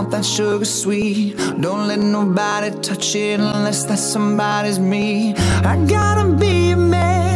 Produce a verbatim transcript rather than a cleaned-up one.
want that sugar sweet. Don't let nobody touch it unless that somebody's me. I gotta be a man.